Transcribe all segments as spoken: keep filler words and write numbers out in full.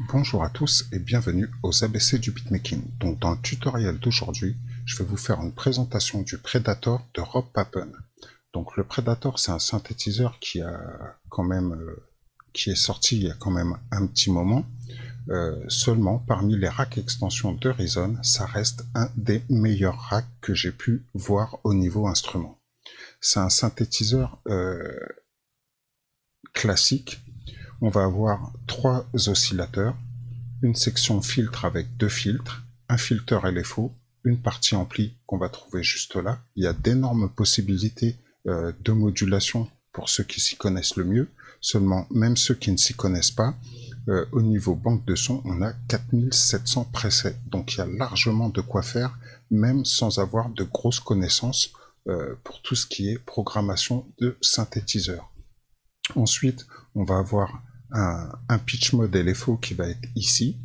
Bonjour à tous et bienvenue aux A B C du Beatmaking. Donc dans le tutoriel d'aujourd'hui, je vais vous faire une présentation du Predator de Rob Papen. Donc le Predator, c'est un synthétiseur qui a quand même euh, qui est sorti il y a quand même un petit moment. Euh, seulement parmi les racks extensions de Reason, ça reste un des meilleurs racks que j'ai pu voir au niveau instrument. C'est un synthétiseur euh, classique. On va avoir trois oscillateurs, une section filtre avec deux filtres, un filtre L F O, une partie ampli qu'on va trouver juste là. Il y a d'énormes possibilités euh, de modulation pour ceux qui s'y connaissent le mieux. Seulement, même ceux qui ne s'y connaissent pas, euh, au niveau banque de son, on a quatre mille sept cents presets. Donc il y a largement de quoi faire, même sans avoir de grosses connaissances euh, pour tout ce qui est programmation de synthétiseurs. Ensuite, on va avoir un, un pitch mode L F O qui va être ici.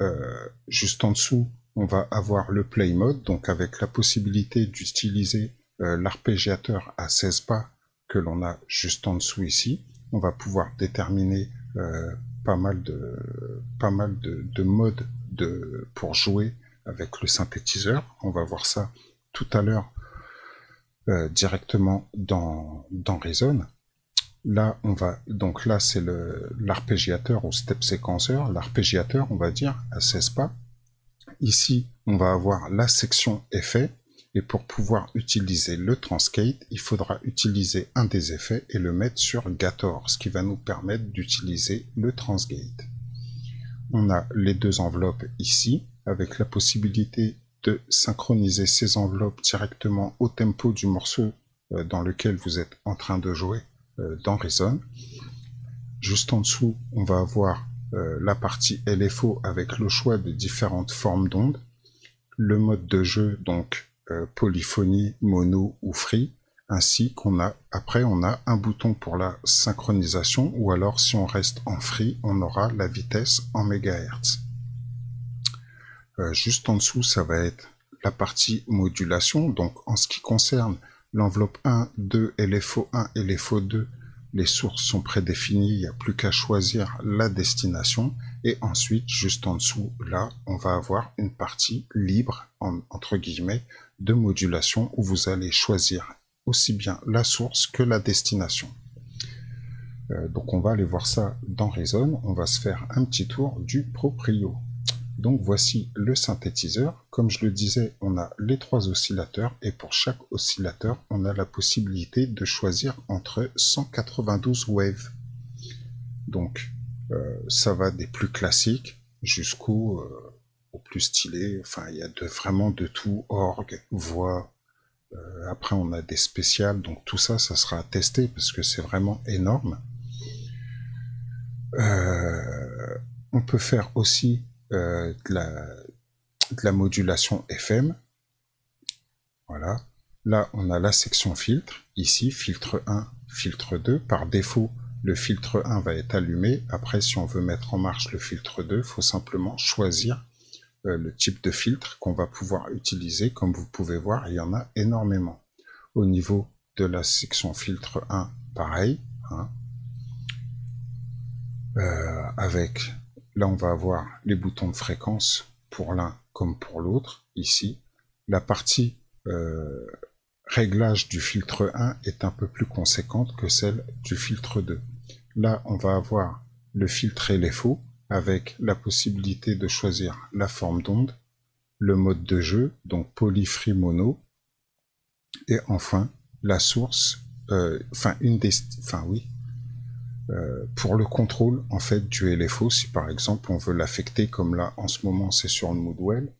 Euh, juste en dessous, on va avoir le play mode, donc avec la possibilité d'utiliser euh, l'arpégiateur à seize pas que l'on a juste en dessous ici. On va pouvoir déterminer euh, pas mal de, pas mal de, de modes de, pour jouer avec le synthétiseur. On va voir ça tout à l'heure euh, directement dans, dans Reason. Là, on va, donc là, c'est l'arpégiateur ou step séquenceur, l'arpégiateur, on va dire, à seize pas. Ici, on va avoir la section effet. Et pour pouvoir utiliser le Transcate, il faudra utiliser un des effets et le mettre sur Gator, ce qui va nous permettre d'utiliser le Transgate. On a les deux enveloppes ici, avec la possibilité de synchroniser ces enveloppes directement au tempo du morceau dans lequel vous êtes en train de jouer dans Reason. Juste en dessous, on va avoir euh, la partie L F O avec le choix de différentes formes d'ondes, le mode de jeu, donc euh, polyphonie, mono ou free, ainsi qu'on a, après on a un bouton pour la synchronisation, ou alors si on reste en free, on aura la vitesse en mégahertz. Euh, juste en dessous, ça va être la partie modulation, donc en ce qui concerne l'enveloppe un, deux, L F O un, L F O deux, les sources sont prédéfinies, il n'y a plus qu'à choisir la destination. Et ensuite, juste en dessous, là, on va avoir une partie libre, en, entre guillemets, de modulation où vous allez choisir aussi bien la source que la destination. Euh, donc on va aller voir ça dans Reason, on va se faire un petit tour du proprio. Donc voici le synthétiseur. Comme je le disais, on a les trois oscillateurs et pour chaque oscillateur, on a la possibilité de choisir entre cent quatre-vingt-douze waves. Donc euh, ça va des plus classiques jusqu'au euh, au plus stylé. Enfin, il y a de, vraiment de tout, orgue, voix. Euh, après, on a des spéciales. Donc tout ça, ça sera à tester parce que c'est vraiment énorme. Euh, on peut faire aussi Euh, de, la, de la modulation F M. Voilà. Là, on a la section filtre. Ici, filtre un, filtre deux. Par défaut, le filtre un va être allumé. Après, si on veut mettre en marche le filtre deux, il faut simplement choisir euh, le type de filtre qu'on va pouvoir utiliser. Comme vous pouvez voir, il y en a énormément. Au niveau de la section filtre un, pareil. Hein. Euh, avec... Là, on va avoir les boutons de fréquence pour l'un comme pour l'autre, ici. La partie euh, réglage du filtre un est un peu plus conséquente que celle du filtre deux. Là, on va avoir le filtre L F O avec la possibilité de choisir la forme d'onde, le mode de jeu, donc poly, free, mono, et enfin, la source, enfin, euh, une des... Enfin, oui. Euh, pour le contrôle en fait du L F O, si par exemple on veut l'affecter comme là en ce moment c'est sur le Moodwell.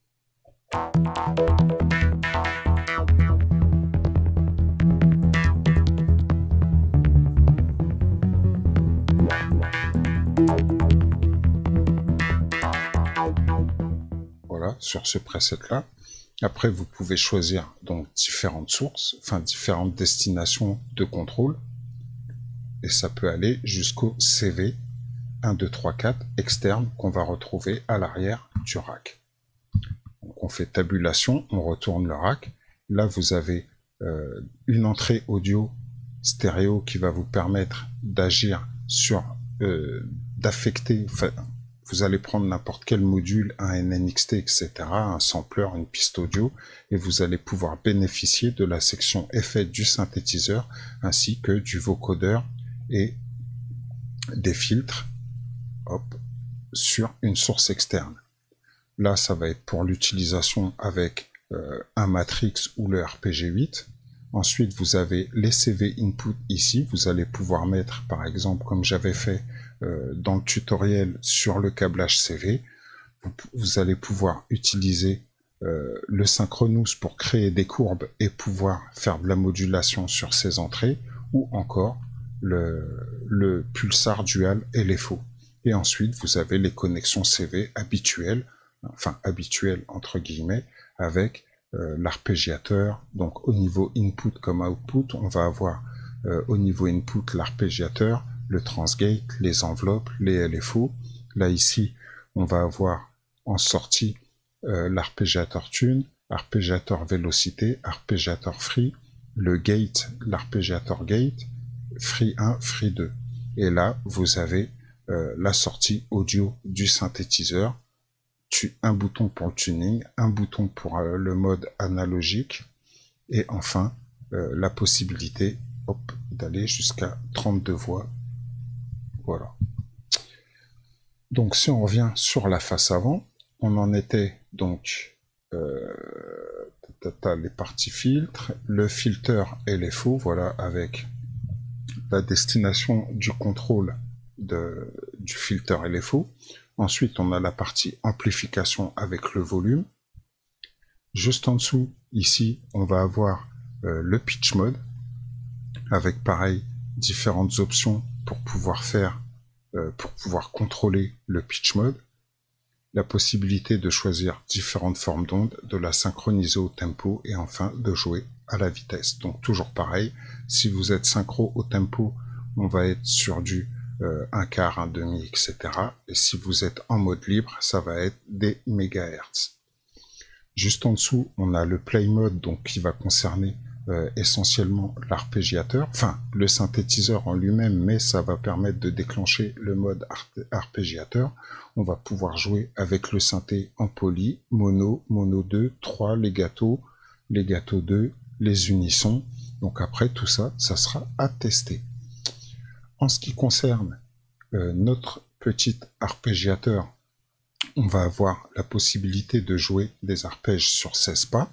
Voilà, sur ce preset là. Après vous pouvez choisir donc différentes sources, enfin différentes destinations de contrôle. Et ça peut aller jusqu'au C V un, deux, trois, quatre externe qu'on va retrouver à l'arrière du rack. Donc on fait tabulation, on retourne le rack. Là, vous avez euh, une entrée audio stéréo qui va vous permettre d'agir sur, euh, d'affecter, enfin, Vous allez prendre n'importe quel module, un N N X T, et cetera, un sampler, une piste audio, et vous allez pouvoir bénéficier de la section effet du synthétiseur, ainsi que du vocodeur et des filtres, hop, sur une source externe. Là, ça va être pour l'utilisation avec euh, un Matrix ou le R P G huit. Ensuite, vous avez les C V input ici. Vous allez pouvoir mettre, par exemple, comme j'avais fait euh, dans le tutoriel sur le câblage C V, vous, vous allez pouvoir utiliser euh, le Synchronous pour créer des courbes et pouvoir faire de la modulation sur ces entrées, ou encore le, le pulsar dual L F O. Et ensuite, vous avez les connexions C V habituelles, enfin habituelles entre guillemets, avec Euh, l'arpégiateur. Donc au niveau input comme output, on va avoir euh, au niveau input l'arpégiateur, le transgate, les enveloppes, les L F O. Là ici, on va avoir en sortie euh, l'arpégiateur tune, arpégiateur vélocité, arpégiateur free, le gate, l'arpégiateur gate, free un, free deux. Et là, vous avez euh, la sortie audio du synthétiseur. Un bouton pour le tuning, un bouton pour le mode analogique, et enfin euh, la possibilité d'aller jusqu'à trente-deux voix. Voilà. Donc si on revient sur la face avant, on en était donc euh, tata, les parties filtres, le filter L F O, voilà, avec la destination du contrôle de, du filter L F O. Ensuite, on a la partie amplification avec le volume. Juste en dessous, ici, on va avoir euh, le pitch mode, avec pareil, différentes options pour pouvoir faire, euh, pour pouvoir contrôler le pitch mode. La possibilité de choisir différentes formes d'ondes, de la synchroniser au tempo et enfin de jouer à la vitesse. Donc toujours pareil, si vous êtes synchro au tempo, on va être sur du Euh, un quart, un demi, et cetera. Et si vous êtes en mode libre, ça va être des mégahertz. Juste en dessous, on a le play mode, donc qui va concerner euh, essentiellement l'arpégiateur, enfin le synthétiseur en lui-même, mais ça va permettre de déclencher le mode arpégiateur. On va pouvoir jouer avec le synthé en poly, mono, mono deux, trois, les gâteaux, les gâteaux deux, les unissons. Donc après, tout ça, ça sera à tester. En ce qui concerne euh, notre petit arpégiateur, on va avoir la possibilité de jouer des arpèges sur seize pas.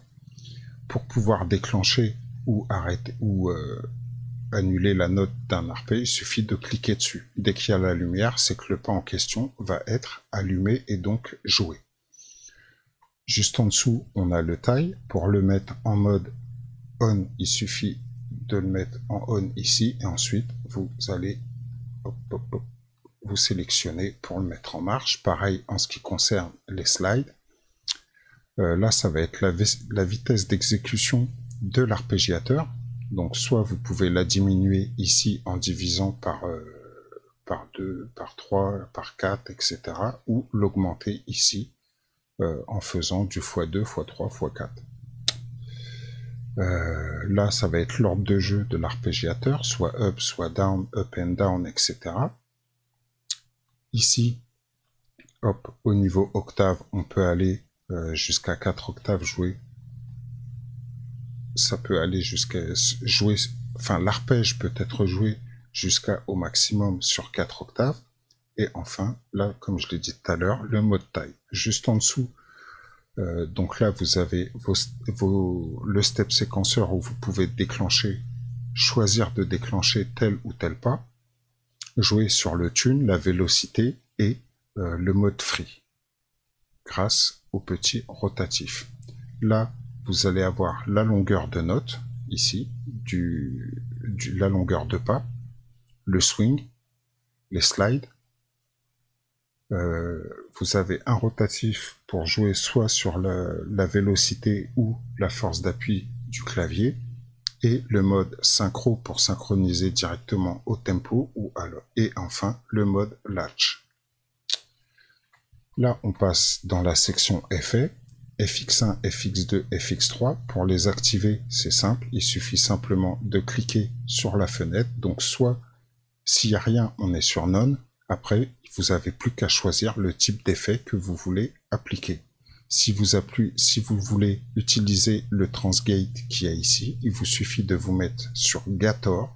Pour pouvoir déclencher ou arrêter ou euh, annuler la note d'un arpège, il suffit de cliquer dessus. Dès qu'il y a la lumière, c'est que le pas en question va être allumé et donc joué. Juste en dessous, on a le taille. Pour le mettre en mode on, il suffit de le mettre en on ici, et ensuite vous allez hop, hop, hop, vous sélectionner pour le mettre en marche. Pareil en ce qui concerne les slides. Euh, là, ça va être la, la vitesse d'exécution de l'arpégiateur. Donc soit vous pouvez la diminuer ici en divisant par, euh, par deux, par trois, par quatre, et cetera. Ou l'augmenter ici euh, en faisant du fois deux, fois trois, fois quatre. Euh, là, ça va être l'ordre de jeu de l'arpégiateur, soit up, soit down, up and down, et cetera. Ici, hop, au niveau octave, on peut aller euh, jusqu'à quatre octaves jouées. Ça peut aller jusqu'à jouer, enfin, l'arpège peut être joué jusqu'à au maximum sur quatre octaves. Et enfin, là, comme je l'ai dit tout à l'heure, le mode taille. Juste en dessous, Euh, donc là, vous avez vos, vos, le step séquenceur où vous pouvez déclencher, choisir de déclencher tel ou tel pas, jouer sur le tune, la vélocité et euh, le mode free, grâce au petit rotatif. Là, vous allez avoir la longueur de note, ici, du, du, la longueur de pas, le swing, les slides. Euh, vous avez un rotatif pour jouer soit sur la, la vélocité ou la force d'appui du clavier, et le mode synchro pour synchroniser directement au tempo, ou alors, et enfin le mode latch. Là, on passe dans la section effets, F X un, F X deux, F X trois. Pour les activer, c'est simple, il suffit simplement de cliquer sur la fenêtre. Donc soit, s'il n'y a rien, on est sur none, Après, vous n'avez plus qu'à choisir le type d'effet que vous voulez appliquer. Si vous, appelez, si vous voulez utiliser le transgate qu'il y a ici, il vous suffit de vous mettre sur Gator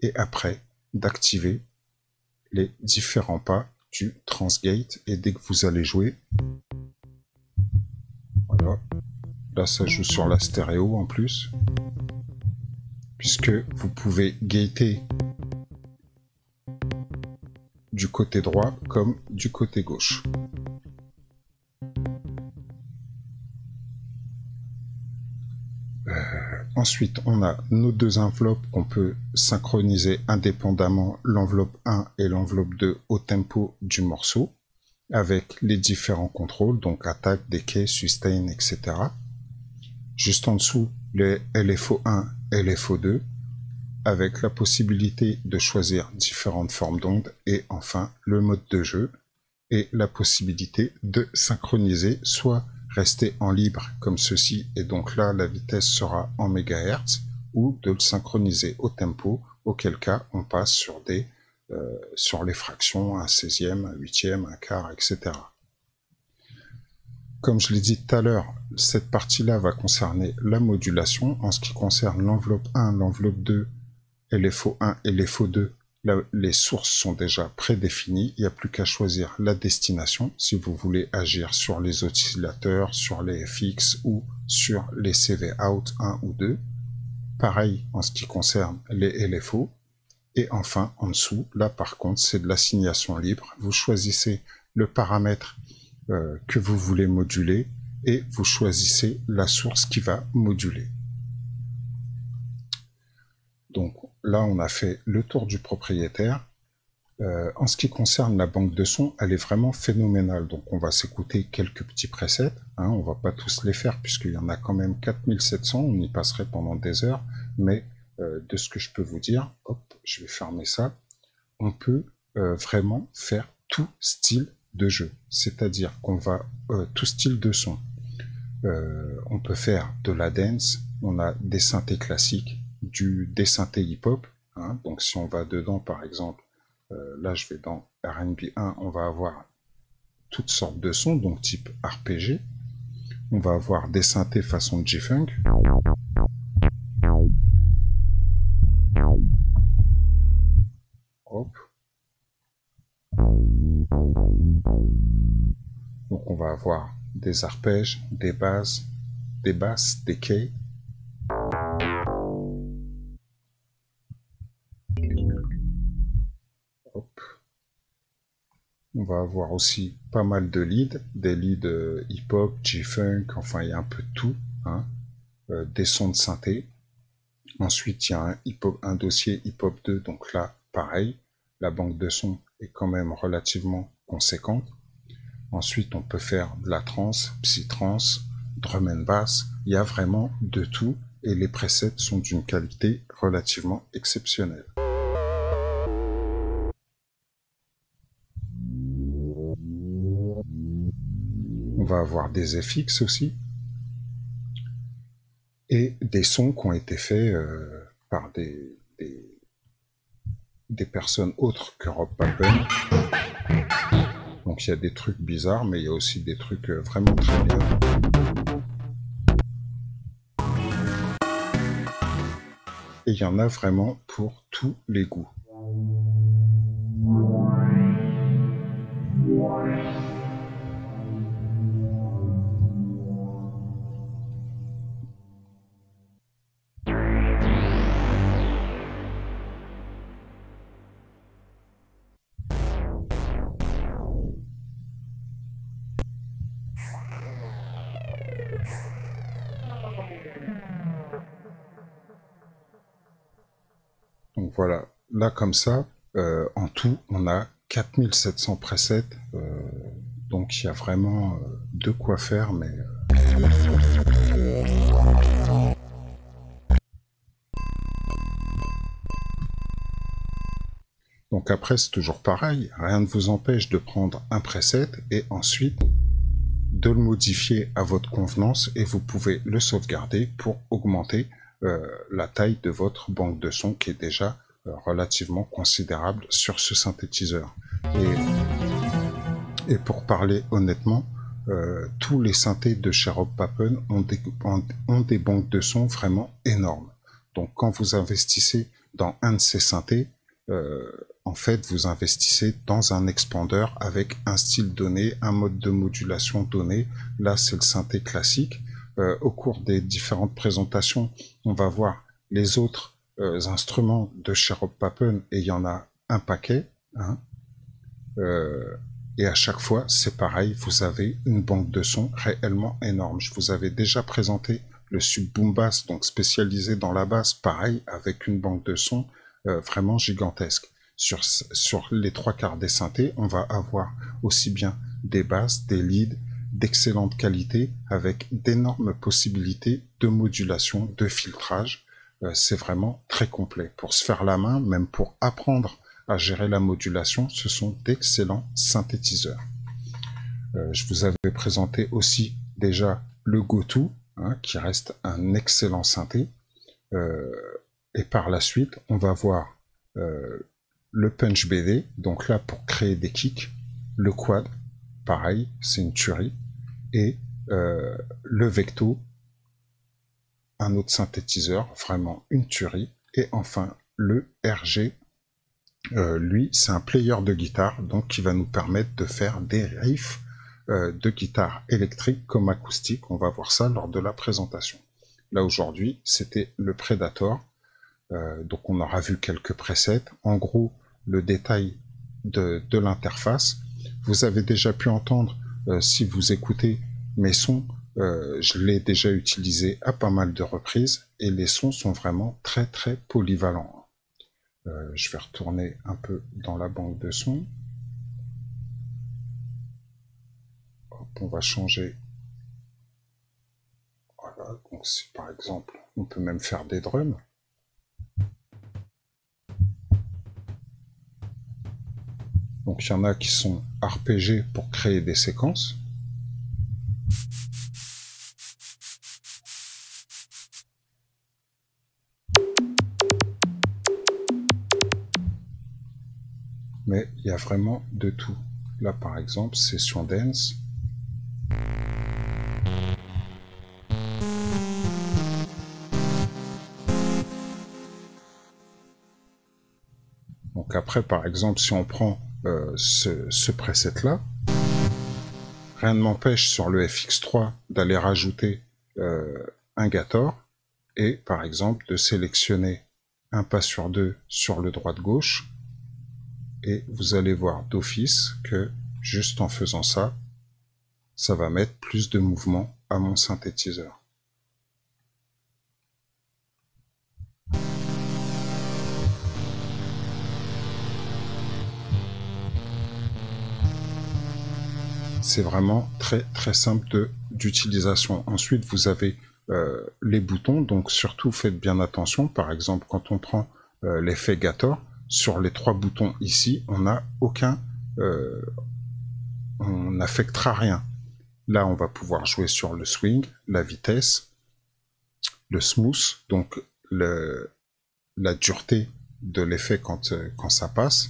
et après d'activer les différents pas du transgate. Et dès que vous allez jouer, voilà, là ça joue sur la stéréo en plus, puisque vous pouvez gater du côté droit comme du côté gauche. Ensuite, on a nos deux enveloppes qu'on peut synchroniser indépendamment, l'enveloppe un et l'enveloppe deux au tempo du morceau, avec les différents contrôles, donc attaque, decay, sustain, et cetera. Juste en dessous, les L F O un, L F O deux, avec la possibilité de choisir différentes formes d'ondes, et enfin le mode de jeu, et la possibilité de synchroniser, soit rester en libre comme ceci, et donc là la vitesse sera en mégahertz, ou de le synchroniser au tempo, auquel cas on passe sur des euh, sur les fractions, un seizième, un huitième, un quart, et cetera. Comme je l'ai dit tout à l'heure, cette partie-là va concerner la modulation. En ce qui concerne l'enveloppe un, l'enveloppe deux, L F O un et L F O deux, là, les sources sont déjà prédéfinies, il n'y a plus qu'à choisir la destination si vous voulez agir sur les oscillateurs, sur les F X ou sur les C V out un ou deux. Pareil en ce qui concerne les L F O. Et enfin en dessous, là par contre c'est de l'assignation libre, vous choisissez le paramètre euh, que vous voulez moduler et vous choisissez la source qui va moduler. Donc là, on a fait le tour du propriétaire. Euh, en ce qui concerne la banque de sons, elle est vraiment phénoménale. Donc, on va s'écouter quelques petits presets. Hein, on ne va pas tous les faire puisqu'il y en a quand même quatre mille sept cents. On y passerait pendant des heures. Mais euh, de ce que je peux vous dire, hop, je vais fermer ça. On peut euh, vraiment faire tout style de jeu. C'est-à-dire qu'on va euh, tout style de son. Euh, on peut faire de la dance. On a des synthés classiques. Du, des synthés hip-hop, hein. Donc si on va dedans par exemple, euh, là je vais dans R and B un, on va avoir toutes sortes de sons, donc type R P G, on va avoir des synthés façon G-Funk, hop, donc on va avoir des arpèges, des basses, des basses, des keys, on va avoir aussi pas mal de leads, des leads hip-hop, G-Funk, enfin il y a un peu de tout, hein. euh, des sons de synthé. Ensuite il y a un, hip-hop, un dossier hip-hop deux, donc là pareil, la banque de sons est quand même relativement conséquente. Ensuite on peut faire de la trance, psy-trance, drum and bass, il y a vraiment de tout et les presets sont d'une qualité relativement exceptionnelle. On va avoir des F X aussi et des sons qui ont été faits euh, par des, des, des personnes autres que Rob Papen. Donc il y a des trucs bizarres, mais il y a aussi des trucs euh, vraiment très bien. Et il y en a vraiment pour tous les goûts. Voilà, là comme ça, euh, en tout, on a quatre mille sept cents presets, euh, donc il y a vraiment euh, de quoi faire, mais... Donc après, c'est toujours pareil, rien ne vous empêche de prendre un preset et ensuite de le modifier à votre convenance et vous pouvez le sauvegarder pour augmenter euh, la taille de votre banque de son qui est déjà relativement considérable sur ce synthétiseur. Et, et pour parler honnêtement, euh, tous les synthés de chez Rob Papen ont des, ont, ont des banques de sons vraiment énormes. Donc quand vous investissez dans un de ces synthés, euh, en fait vous investissez dans un expandeur avec un style donné, un mode de modulation donné. Là c'est le synthé classique. Euh, au cours des différentes présentations, on va voir les autres euh, instruments de chez Rob Papen, et il y en a un paquet. Hein. Euh, et à chaque fois, c'est pareil, vous avez une banque de sons réellement énorme. Je vous avais déjà présenté le Sub Boom Bass, donc spécialisé dans la basse, pareil, avec une banque de sons euh, vraiment gigantesque. Sur, sur les trois quarts des synthés, on va avoir aussi bien des basses, des leads, d'excellente qualité, avec d'énormes possibilités de modulation, de filtrage. Euh, c'est vraiment très complet. Pour se faire la main, même pour apprendre à gérer la modulation, ce sont d'excellents synthétiseurs. Euh, je vous avais présenté aussi déjà le GoTo, hein, qui reste un excellent synthé. Euh, et par la suite, on va voir euh, le Punch B D, donc là pour créer des kicks, le Quad, pareil, c'est une tuerie, et euh, le Vecto, un autre synthétiseur, vraiment une tuerie, et enfin le R G. Euh, lui, c'est un player de guitare, donc qui va nous permettre de faire des riffs euh, de guitare électrique comme acoustique. On va voir ça lors de la présentation. Là, aujourd'hui, c'était le Predator. Euh, donc, on aura vu quelques presets. En gros, le détail de, de l'interface. Vous avez déjà pu entendre, euh, si vous écoutez mes sons, euh, je l'ai déjà utilisé à pas mal de reprises. Et les sons sont vraiment très, très polyvalents. Euh, je vais retourner un peu dans la banque de sons. Hop, on va changer. Voilà, donc si par exemple, on peut même faire des drums. Donc il y en a qui sont R P G pour créer des séquences. Mais il y a vraiment de tout. Là, par exemple, session dance. Donc après, par exemple, si on prend euh, ce, ce preset-là, rien ne m'empêche sur le F X trois d'aller rajouter euh, un Gator et, par exemple, de sélectionner un pas sur deux sur le droite-gauche. Et vous allez voir d'office que, juste en faisant ça, ça va mettre plus de mouvement à mon synthétiseur. C'est vraiment très très simple d'utilisation. Ensuite, vous avez euh, les boutons, donc surtout faites bien attention. Par exemple, quand on prend euh, l'effet Gator, sur les trois boutons ici, on n'a aucun, euh, on n'affectera rien. Là, on va pouvoir jouer sur le swing, la vitesse, le smooth, donc le, la dureté de l'effet quand, quand ça passe,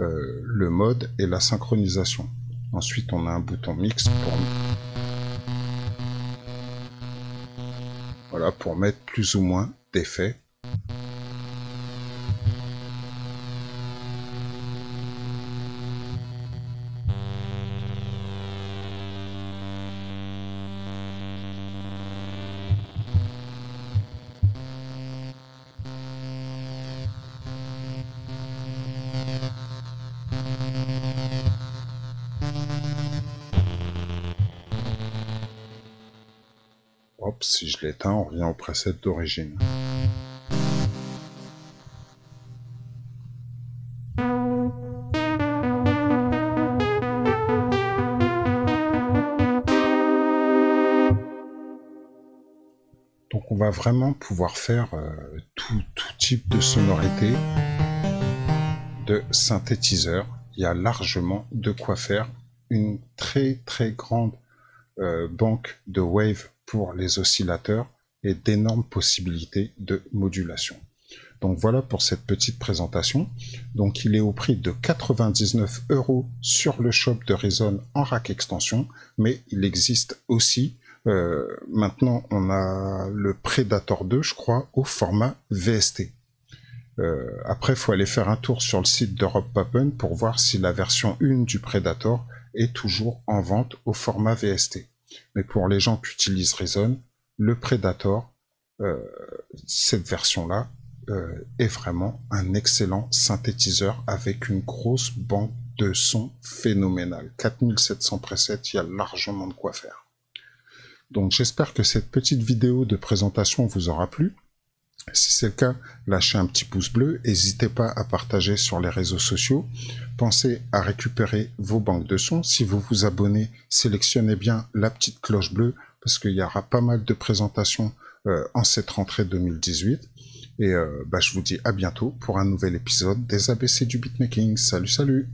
euh, le mode et la synchronisation. Ensuite, on a un bouton mix pour, voilà, pour mettre plus ou moins d'effets. Hop, si je l'éteins, on revient au preset d'origine. Donc on va vraiment pouvoir faire euh, tout, tout type de sonorité, de synthétiseur. Il y a largement de quoi faire. Une très très grande euh, banque de wave pour les oscillateurs et d'énormes possibilités de modulation. Donc voilà pour cette petite présentation. Donc il est au prix de quatre-vingt-dix-neuf euros sur le shop de Reason en rack extension, mais il existe aussi euh, maintenant on a le Predator deux, je crois, au format V S T. Euh, après, faut aller faire un tour sur le site de Rob Papen pour voir si la version un du Predator est toujours en vente au format V S T. Mais pour les gens qui utilisent Reason, le Predator, euh, cette version-là, euh, est vraiment un excellent synthétiseur avec une grosse bande de son phénoménale. quatre mille sept cents presets, il y a largement de quoi faire. Donc j'espère que cette petite vidéo de présentation vous aura plu. Si c'est le cas, lâchez un petit pouce bleu, n'hésitez pas à partager sur les réseaux sociaux, pensez à récupérer vos banques de sons, si vous vous abonnez, sélectionnez bien la petite cloche bleue, parce qu'il y aura pas mal de présentations euh, en cette rentrée deux mille dix-huit, et euh, bah, je vous dis à bientôt pour un nouvel épisode des A B C du Beatmaking. Salut salut!